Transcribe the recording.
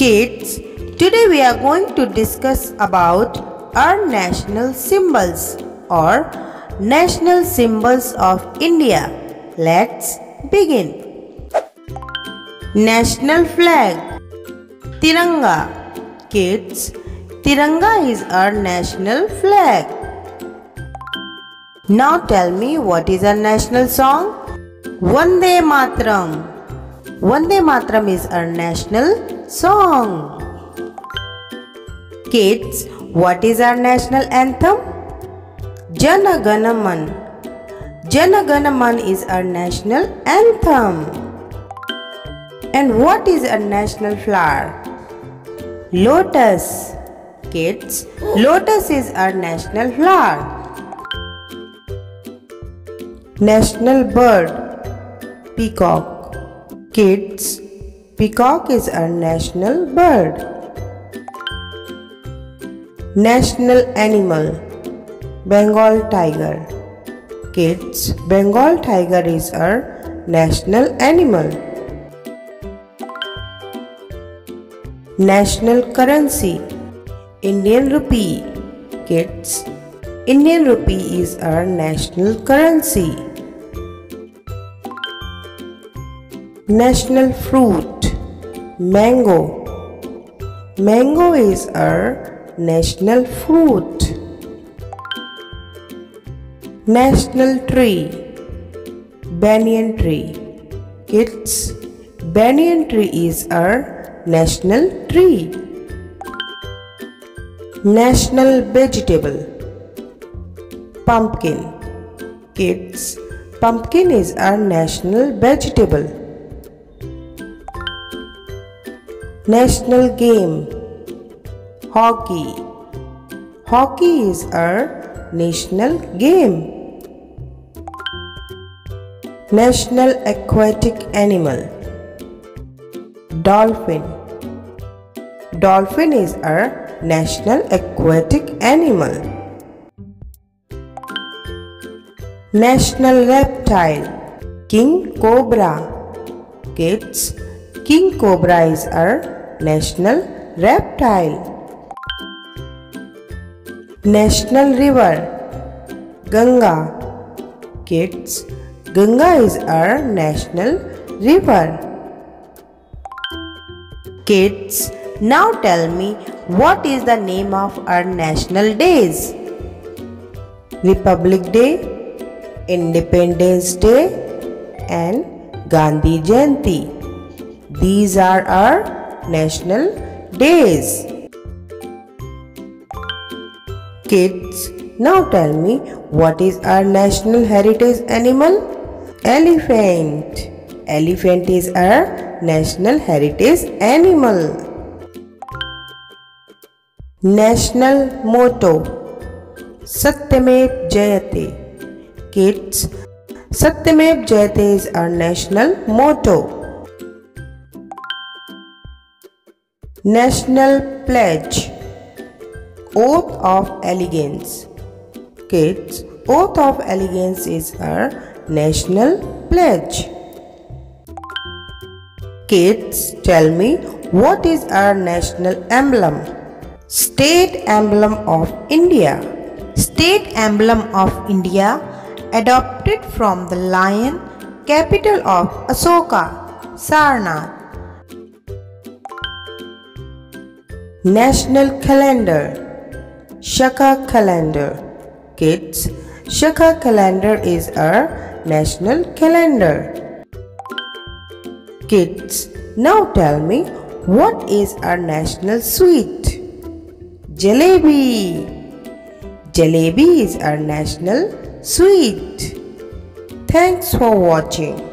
Kids, today we are going to discuss about our national symbols or national symbols of India. Let's begin. National flag. Tiranga. Kids, Tiranga is our national flag. Now tell me, what is our national song? Vande Mataram. Vande Mataram is our national song. Kids, what is our national anthem? Jana Gana Mana. Jana Gana Mana is our national anthem. And what is our national flower? Lotus. Kids, lotus is our national flower. National bird. Peacock. Kids, peacock is our national bird. National animal. Bengal tiger. Kids, Bengal tiger is our national animal. National currency. Indian rupee. Kids, Indian rupee is our national currency. National fruit. Mango. Mango is our national fruit. National tree. Banyan tree. Kids, banyan tree is our national tree. National vegetable. Pumpkin. Kids, pumpkin is our national vegetable. National game. Hockey. Hockey is our national game. National aquatic animal. Dolphin. Dolphin is our national aquatic animal. National reptile. King cobra. Kids, king cobra is our national reptile. National river. Ganga. Kids, Ganga is our national river. Kids, now tell me, what is the name of our national days? Republic Day, Independence Day and Gandhi Jayanti. These are our national days. Kids, now tell me, what is our national heritage animal? Elephant. Elephant is our national heritage animal. National motto. Satyamev Jayate. Kids, Satyamev Jayate is our national motto. National pledge. Oath of allegiance. Kids, oath of allegiance is our national pledge. Kids, tell me, what is our national emblem? State emblem of India. State emblem of India adopted from the lion, capital of Ashoka, Sarnath. National calendar. Shaka calendar. Kids, Shaka calendar is our national calendar. Kids, now tell me, what is our national sweet? Jalebi. Jalebi is our national sweet. Thanks for watching.